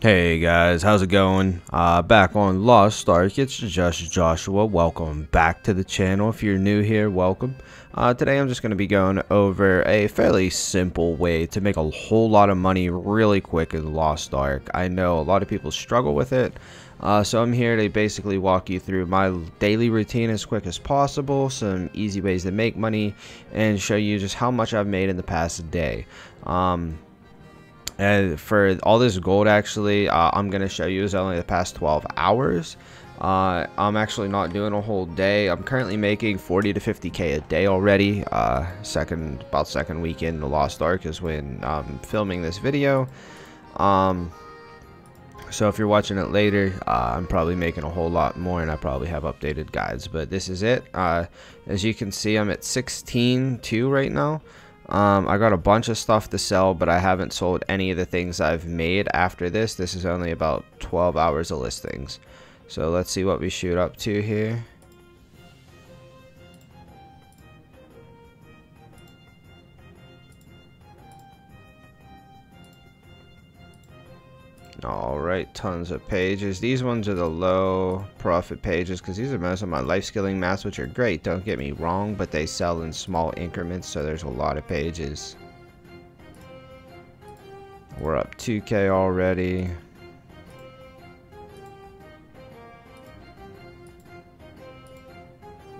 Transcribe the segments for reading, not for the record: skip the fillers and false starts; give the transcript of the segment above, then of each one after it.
Hey guys, how's it going? Back on Lost Ark, it's Just Joshua. Welcome back to the channel. If you're new here, welcome. Today I'm just going to be going over a fairly simple way to make a whole lot of money really quick in Lost Ark. I know a lot of people struggle with it, so I'm here to basically walk you through my daily routine as quick as possible, some easy ways to make money, and show you just how much I've made in the past day. And for all this gold, actually, I'm going to show you is only the past 12 hours. I'm actually not doing a whole day. I'm currently making 40 to 50k a day already. About second weekend, the Lost Ark is when I'm filming this video. So if you're watching it later, I'm probably making a whole lot more, and I probably have updated guides. But this is it. As you can see, I'm at 16.2 right now. I got a bunch of stuff to sell, but I haven't sold any of the things I've made after this. This is only about 12 hours of listings. So let's see what we shoot up to here. Alright, tons of pages. These ones are the low profit pages because these are most of my life skilling mats, which are great, don't get me wrong, but they sell in small increments, so there's a lot of pages. We're up 2k already.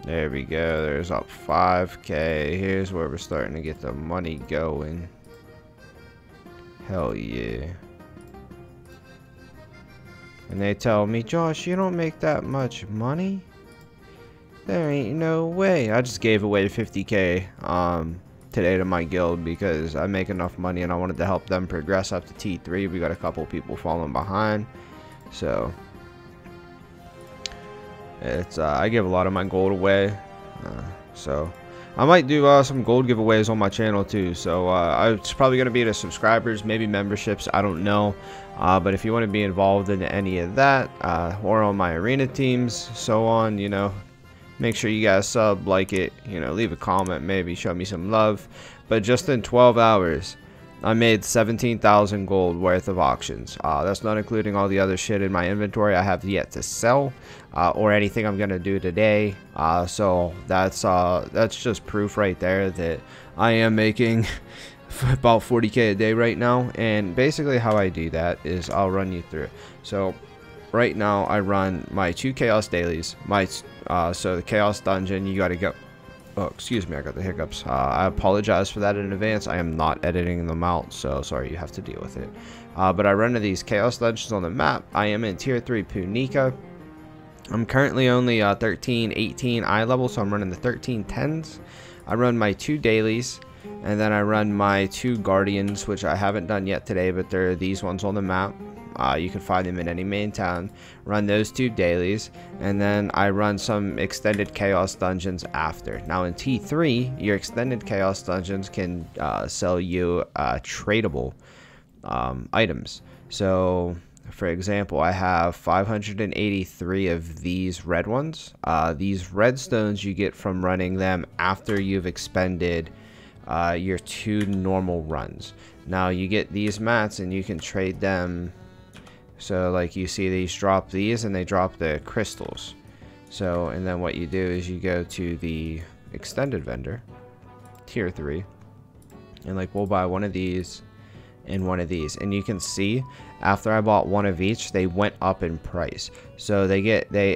There we go, there's up 5k. Here's where we're starting to get the money going. Hell yeah. And they tell me, Josh, you don't make that much money? There ain't no way. I just gave away 50k today to my guild because I make enough money and I wanted to help them progress up to T3. We got a couple people falling behind. So, it's I give a lot of my gold away. So, I might do some gold giveaways on my channel too. So, it's probably going to be to subscribers, maybe memberships. I don't know. But if you want to be involved in any of that, or on my arena teams, so on, you know, make sure you guys sub, like it, you know, leave a comment, maybe show me some love. But just in 12 hours, I made 17,000 gold worth of auctions. That's not including all the other shit in my inventory I have yet to sell, or anything I'm going to do today. So that's just proof right there that I am making about 40k a day right now. And basically how I do that is I'll run you through. So right now I run my 2 chaos dailies, so the chaos dungeon, you got to go, oh excuse me, I got the hiccups. I apologize for that in advance. I am not editing them out, so sorry, you have to deal with it. But I run to these chaos dungeons on the map. I am in tier 3 Punika. I'm currently only 13-18 eye level, so I'm running the 13-10s. I run my 2 dailies, and then I run my 2 guardians, which I haven't done yet today, but they're these ones on the map. You can find them in any main town. Run those 2 dailies, and then I run some extended chaos dungeons after. Now in T3, your extended chaos dungeons can sell you tradable items. So for example, I have 583 of these red ones. These redstones you get from running them after you've expended your 2 normal runs. Now you get these mats and you can trade them. So like you see these drop these and they drop the crystals. So and then what you do is you go to the extended vendor, tier 3, and like we'll buy one of these and one of these, and you can see after I bought one of each they went up in price, so they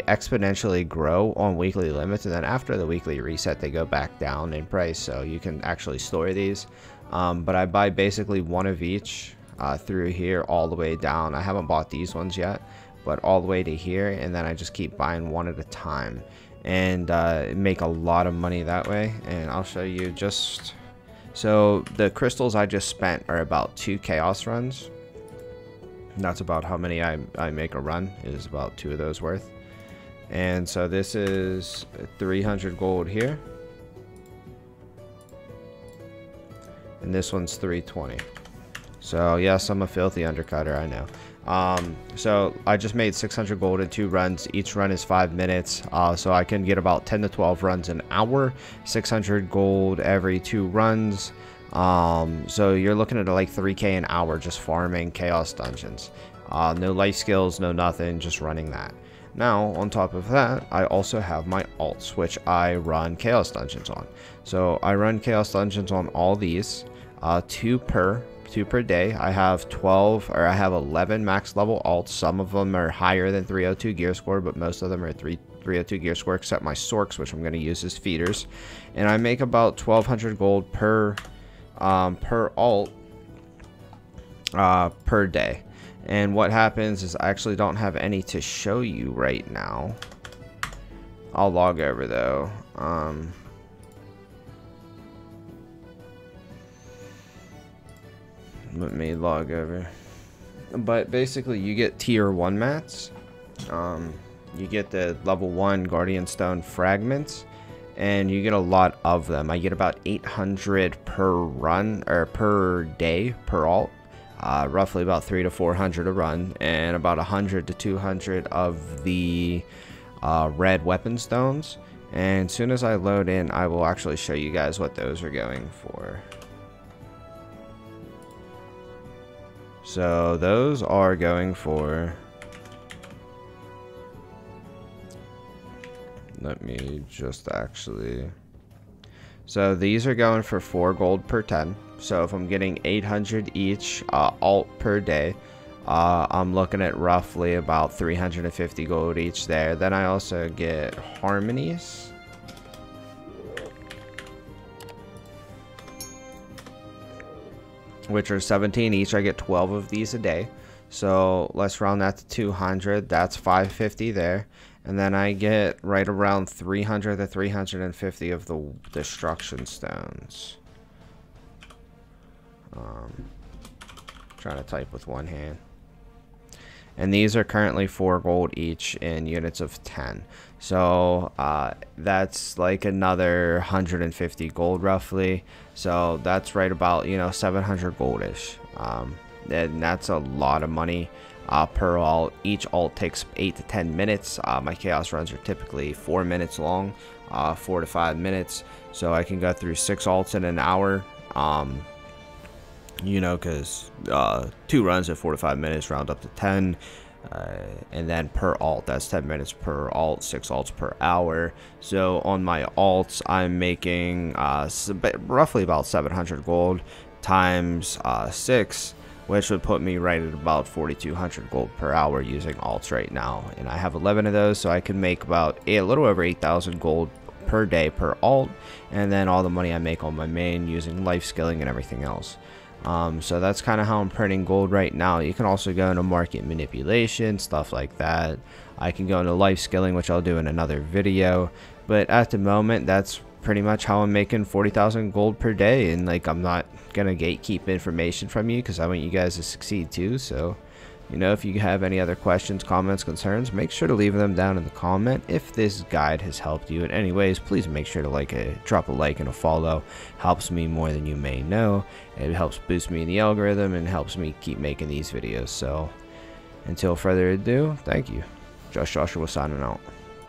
exponentially grow on weekly limits, and then after the weekly reset they go back down in price, so you can actually store these. But I buy basically one of each through here all the way down. I haven't bought these ones yet, but all the way to here, and then I just keep buying one at a time and make a lot of money that way. And I'll show you just, so the crystals I just spent are about 2 chaos runs. That's about how many I make a run, is about 2 of those worth. And so this is 300 gold here. And this one's 320. So yes, I'm a filthy undercutter, I know. So I just made 600 gold in 2 runs. Each run is 5 minutes, so I can get about 10 to 12 runs an hour. 600 gold every 2 runs. So you're looking at like 3K an hour just farming Chaos Dungeons. No life skills, no nothing, just running that. Now, on top of that, I also have my alts, which I run Chaos Dungeons on. So I run Chaos Dungeons on all these, two per day. I have 11 max level alts. Some of them are higher than 302 gear score, but most of them are 302 gear score, except my sorks, which I'm going to use as feeders. And I make about 1,200 gold per alt per day. And what happens is I actually don't have any to show you right now. I'll log over though. Let me log over. But basically you get tier 1 mats. You get the level 1 Guardian Stone fragments. And you get a lot of them. I get about 800 per run, or per day, per alt. Roughly about 300 to 400 a run, and about 100 to 200 of the red weapon stones. And as soon as I load in, I will actually show you guys what those are going for. So those are going for, let me just actually, so these are going for 4 gold per 10. So if I'm getting 800 each alt per day, I'm looking at roughly about 350 gold each there. Then I also get harmonies. Which are 17 each. I get 12 of these a day. So let's round that to 200. That's 550 there. And then I get right around 300 to 350 of the destruction stones. Trying to type with one hand. And these are currently 4 gold each in units of 10. So that's like another 150 gold roughly. So that's right about, you know, 700 goldish. And that's a lot of money per alt. Each alt takes 8 to 10 minutes. My chaos runs are typically 4 minutes long, 4 to 5 minutes. So I can go through 6 alts in an hour. You know, because 2 runs at 4 to 5 minutes, round up to 10, and then per alt, that's 10 minutes per alt, 6 alts per hour. So on my alts, I'm making roughly about 700 gold times 6, which would put me right at about 4,200 gold per hour using alts right now. And I have 11 of those, so I can make about a little over 8,000 gold per day per alt, and then all the money I make on my main using life skilling and everything else. So that's kind of how I'm printing gold right now. You can also go into market manipulation, stuff like that. I can go into life skilling, which I'll do in another video. But at the moment, that's pretty much how I'm making 40,000 gold per day. And like, I'm not going to gatekeep information from you because I want you guys to succeed too. So, you know, if you have any other questions, comments, concerns, make sure to leave them down in the comment. If this guide has helped you in any ways, please make sure to drop a like and a follow. Helps me more than you may know. It helps boost me in the algorithm and helps me keep making these videos. So until further ado, thank you. Just Joshua signing out.